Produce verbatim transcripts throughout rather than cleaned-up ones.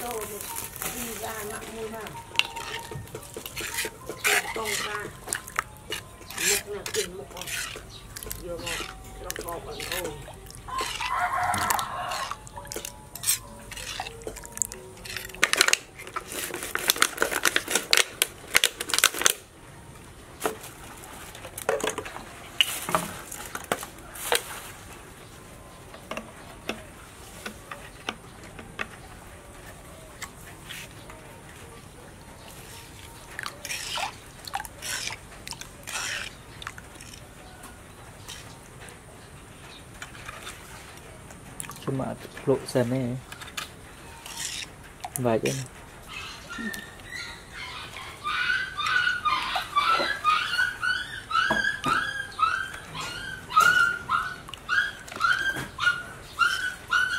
trâu được đi ra nặng mua hàng con ra một là tiền một con vừa một nó có còn thôi mà lộ dần này vài cái này.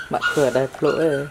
Bạn cửa đây lỗi rồi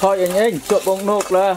Thôi anh ấy chuột bông nộp là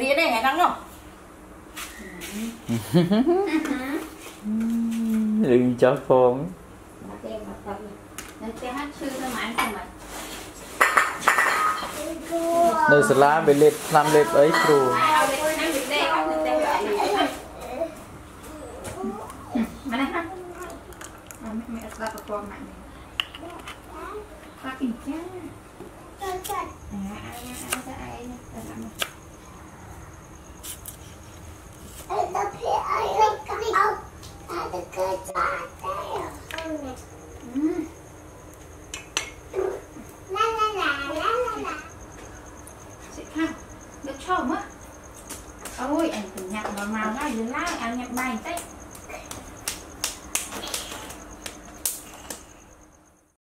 đi đây ngày nắng không? Đừng cho phong. Nơi sờ lá bị lệch làm lệch ấy trù. Chôm á, ôi anh nhặt vào màu ngay dưới lá, anh nhặt bài tết.